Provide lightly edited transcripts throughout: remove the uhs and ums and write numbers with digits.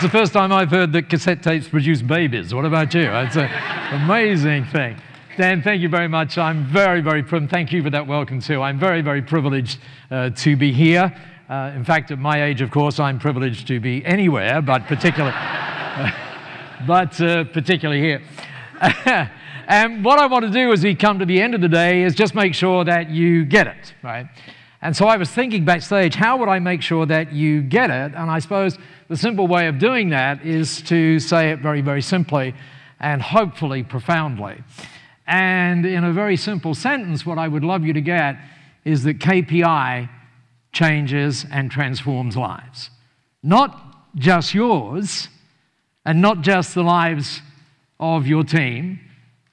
It's the first time I've heard that cassette tapes produce babies. What about you? It's an amazing thing. Dan, thank you very much. I'm very, very privileged. Thank you for that welcome, too. I'm very, very privileged to be here. In fact, at my age, of course, I'm privileged to be anywhere, but particularly, particularly here. And what I want to do as we come to the end of the day is just make sure that you get it, right? And so I was thinking backstage, how would I make sure that you get it? And I suppose the simple way of doing that is to say it very, very simply and hopefully profoundly. And in a very simple sentence, what I would love you to get is that KPI changes and transforms lives. Not just yours, and not just the lives of your team,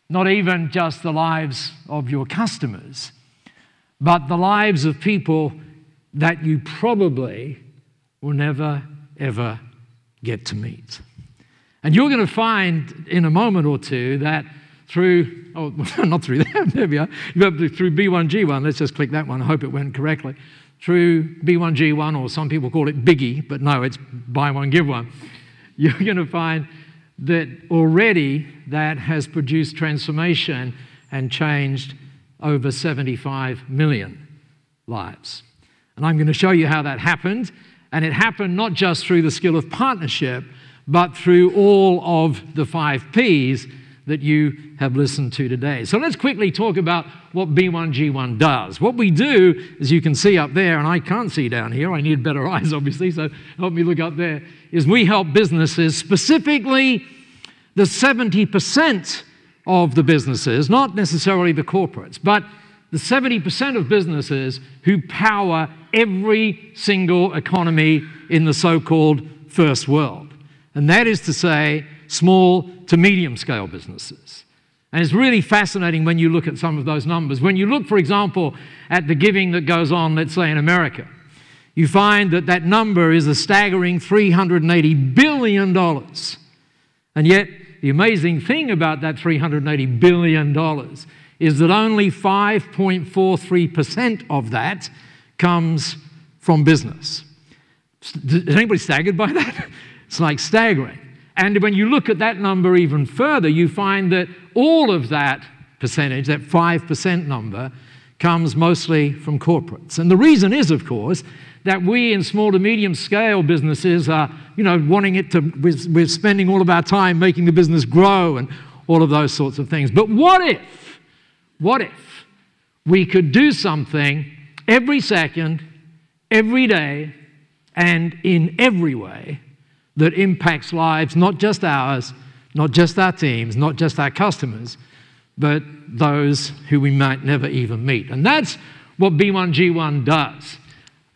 not even just the lives of your customers, but the lives of people that you probably will never, ever get to meet. And you're going to find in a moment or two that through, oh, not through that, there we are, through B1G1, let's just click that one, I hope it went correctly, through B1G1, or some people call it Biggie, but no, it's buy one, give one, you're going to find that already that has produced transformation and changed over 75 million lives. And I'm going to show you how that happened. And it happened not just through the skill of partnership, but through all of the 5 Ps that you have listened to today. So let's quickly talk about what B1G1 does. What we do, as you can see up there, and I can't see down here, I need better eyes obviously, so help me look up there, is we help businesses, specifically the 70% of the businesses, not necessarily the corporates, but the 70% of businesses who power every single economy in the so-called first world. And that is to say, small to medium-scale businesses. And it's really fascinating when you look at some of those numbers. When you look, for example, at the giving that goes on, let's say, in America, you find that that number is a staggering $380 billion. And yet, the amazing thing about that $380 billion is that only 5.43% of that comes from business. Is anybody staggered by that? It's like staggering. And when you look at that number even further, you find that all of that percentage, that 5% number, comes mostly from corporates. And the reason is, of course, that we in small to medium scale businesses are, you know, wanting it to, we're spending all of our time making the business grow and all of those sorts of things. But what if we could do something every second, every day, and in every way that impacts lives, not just ours, not just our teams, not just our customers, but those who we might never even meet. And that's what B1G1 does.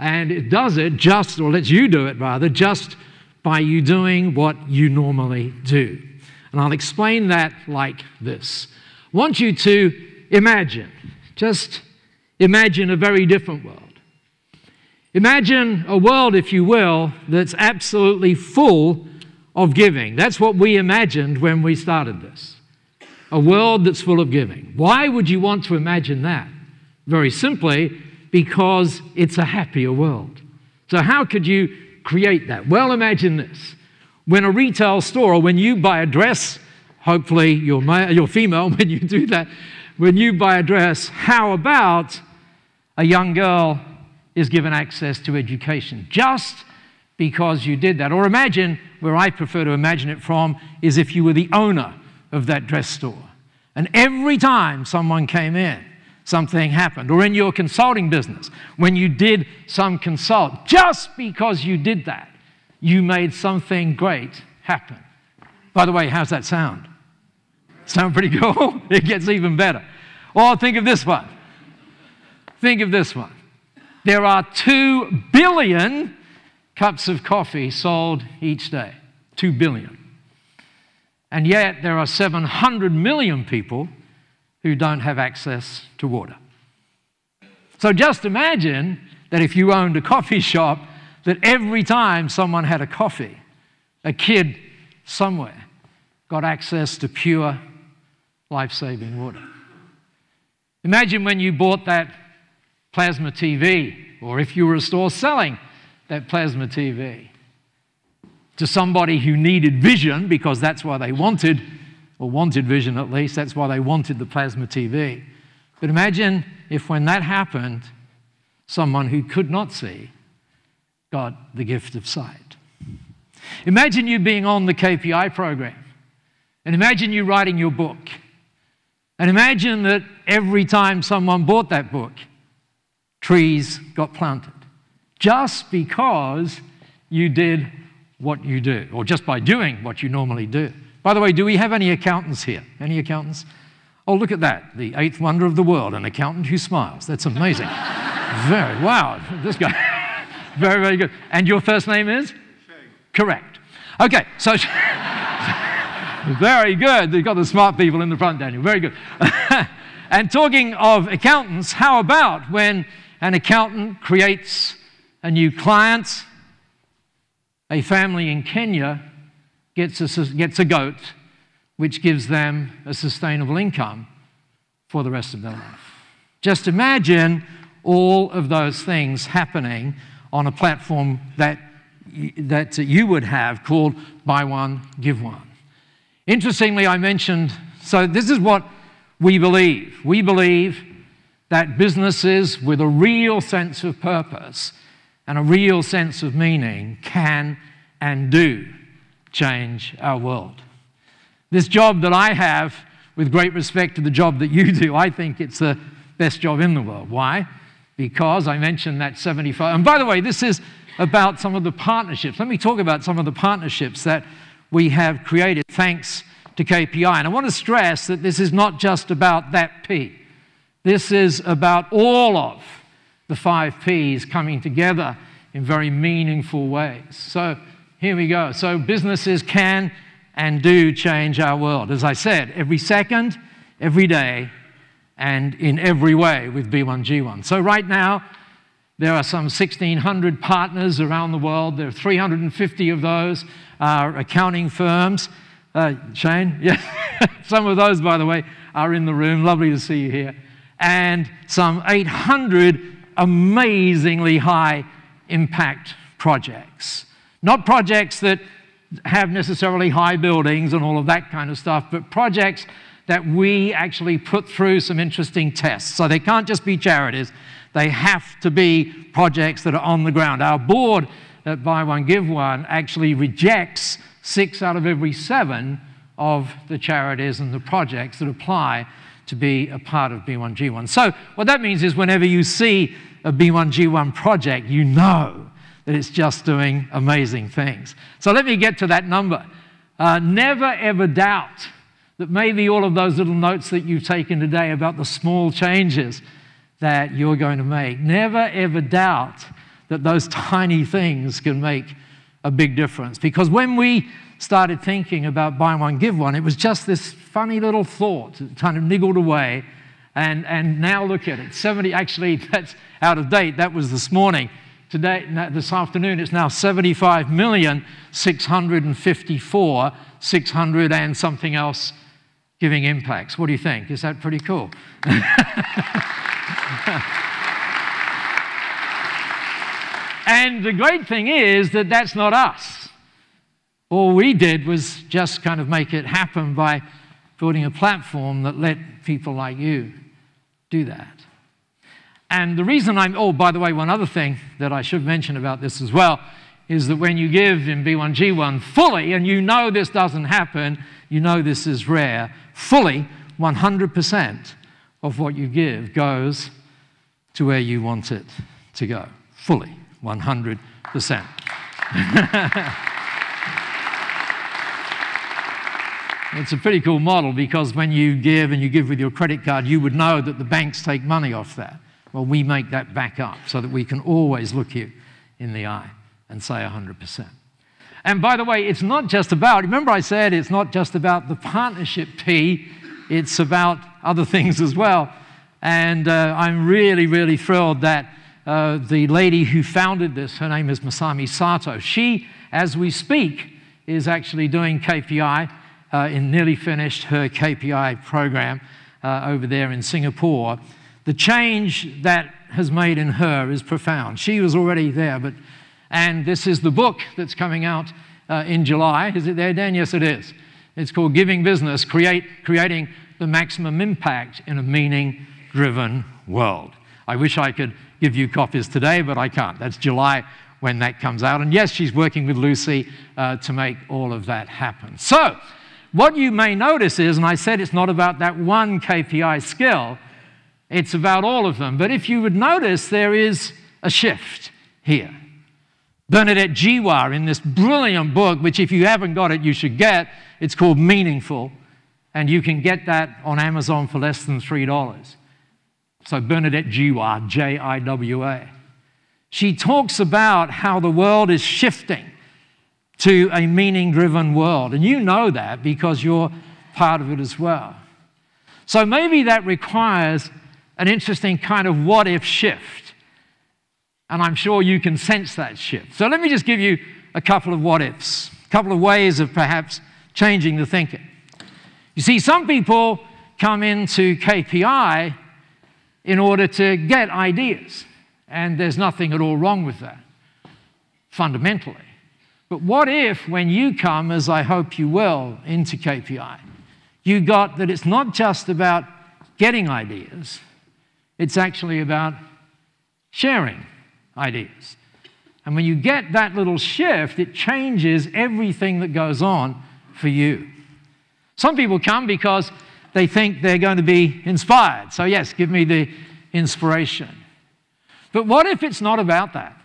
And it does it just, or lets you do it rather, just by you doing what you normally do. And I'll explain that like this. I want you to imagine, just imagine a very different world. Imagine a world, if you will, that's absolutely full of giving. That's what we imagined when we started this. A world that's full of giving. Why would you want to imagine that? Very simply, because it's a happier world. So how could you create that? Well, imagine this. When a retail store, or when you buy a dress, hopefully you're female when you do that, when you buy a dress, how about a young girl is given access to education just because you did that? Or imagine, where I prefer to imagine it from, is if you were the owner of that dress store. And every time someone came in, something happened. Or in your consulting business, when you did some consult, just because you did that, you made something great happen. By the way, how's that sound? Sound pretty cool? It gets even better. Or think of this one. Think of this one. There are 2 billion cups of coffee sold each day. 2 billion. And yet there are 700 million people who don't have access to water. So just imagine that if you owned a coffee shop, that every time someone had a coffee, a kid somewhere got access to pure, life-saving water. Imagine when you bought that plasma TV, or if you were a store selling that plasma TV. to somebody who needed vision, because that's why they wanted, or wanted vision at least, that's why they wanted the plasma TV. But imagine if when that happened, someone who could not see got the gift of sight. Imagine you being on the KPI program, and imagine you writing your book, and imagine that every time someone bought that book, trees got planted, just because you did what you do, or just by doing what you normally do. By the way, do we have any accountants here? Any accountants? Oh, look at that, the eighth wonder of the world, an accountant who smiles. That's amazing. Very, wow, this guy. Very, very good. And your first name is? Shane. Correct. Okay, so very good. They've got the smart people in the front, Daniel. Very good. And talking of accountants, how about when an accountant creates a new client? A family in Kenya gets a goat, which gives them a sustainable income for the rest of their life. Just imagine all of those things happening on a platform that you would have called Buy One, Give One. Interestingly, I mentioned, so this is what we believe. We believe that businesses with a real sense of purpose and a real sense of meaning can and do change our world. This job that I have, with great respect to the job that you do, I think it's the best job in the world. Why? Because I mentioned that 75, and by the way, this is about some of the partnerships. Let me talk about some of the partnerships that we have created thanks to KPI. And I want to stress that this is not just about that P. This is about all of the 5 Ps coming together in very meaningful ways. So here we go. So businesses can and do change our world. As I said, every second, every day, and in every way with B1G1. So right now, there are some 1,600 partners around the world. There are 350 of those are accounting firms. Shane, yes. Some of those, by the way, are in the room. Lovely to see you here. And some 800 amazingly high impact projects. Not projects that have necessarily high buildings and all of that kind of stuff, but projects that we actually put through some interesting tests. So they can't just be charities. They have to be projects that are on the ground. Our board at Buy One, Give One actually rejects 6 out of every 7 of the charities and the projects that apply to be a part of B1G1. So what that means is whenever you see a B1G1 project, you know that it's just doing amazing things. So let me get to that number. Never ever doubt that maybe all of those little notes that you've taken today about the small changes that you're going to make, never ever doubt that those tiny things can make a big difference. Because when we started thinking about Buy One, Give One, it was just this funny little thought that kind of niggled away, and now look at it, 70, actually that's out of date, that was this morning. Today, this afternoon, it's now 75,654,600 and something else giving impacts. What do you think? Is that pretty cool? And the great thing is that that's not us. All we did was just kind of make it happen by building a platform that let people like you do that. And the reason I'm, oh, by the way, one other thing that I should mention about this as well is that when you give in B1G1 fully, and you know this doesn't happen, you know this is rare, fully 100% of what you give goes to where you want it to go. Fully 100%. It's a pretty cool model, because when you give and you give with your credit card, you would know that the banks take money off that. Well, we make that back up so that we can always look you in the eye and say 100%. And by the way, it's not just about, remember I said it's not just about the partnership P, it's about other things as well. And I'm really, really thrilled that the lady who founded this, her name is Masami Sato. She, as we speak, is actually doing KPI, and nearly finished her KPI program over there in Singapore. The change that has made in her is profound. She was already there, but, and this is the book that's coming out in July. Is it there, Dan? Yes, it is. It's called Giving Business, Creating the Maximum Impact in a Meaning-Driven World. I wish I could give you copies today, but I can't. That's July when that comes out. And yes, she's working with Lucy to make all of that happen. So what you may notice is, and I said it's not about that one KPI skill, it's about all of them. But if you would notice, there is a shift here. Bernadette Jiwa, in this brilliant book, which if you haven't got it, you should get, it's called Meaningful, and you can get that on Amazon for less than $3. So Bernadette Jiwa, J-I-W-A. She talks about how the world is shifting to a meaning-driven world. And you know that because you're part of it as well. So maybe that requires an interesting kind of what-if shift. And I'm sure you can sense that shift. So let me just give you a couple of what-ifs, a couple of ways of perhaps changing the thinking. You see, some people come into KPI in order to get ideas. And there's nothing at all wrong with that, fundamentally. But what if, when you come, as I hope you will, into KPI, you got that it's not just about getting ideas, it's actually about sharing ideas. And when you get that little shift, it changes everything that goes on for you. Some people come because they think they're going to be inspired. So yes, give me the inspiration. But what if it's not about that?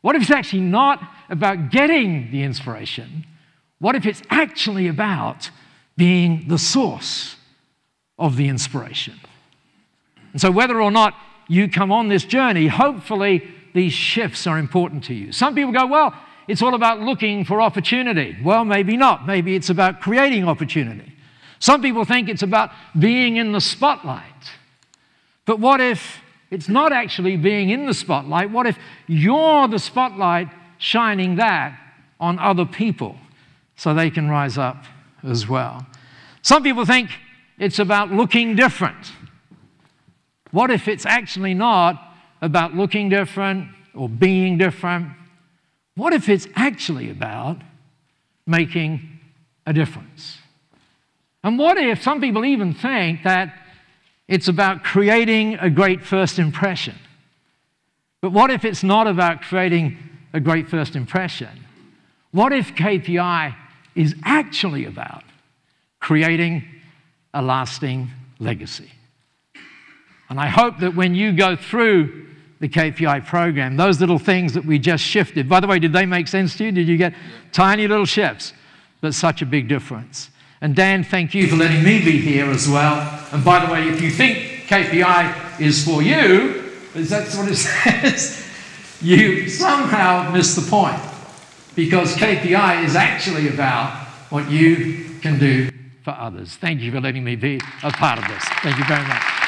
What if it's actually not about getting the inspiration? What if it's actually about being the source of the inspiration? And so whether or not you come on this journey, hopefully these shifts are important to you. Some people go, well, it's all about looking for opportunity. Well, maybe not. Maybe it's about creating opportunity. Some people think it's about being in the spotlight. But what if it's not actually being in the spotlight? What if you're the spotlight shining that on other people so they can rise up as well? Some people think it's about looking different. What if it's actually not about looking different or being different? What if it's actually about making a difference? And what if some people even think that it's about creating a great first impression? But what if it's not about creating a great first impression? What if KPI is actually about creating a lasting legacy? And I hope that when you go through the KPI program, those little things that we just shifted, by the way, did they make sense to you? Did you get tiny little shifts, but such a big difference? And Dan, thank you for letting me be here as well. And by the way, if you think KPI is for you, because that's what it says, you somehow miss the point. Because KPI is actually about what you can do for others. Thank you for letting me be a part of this. Thank you very much.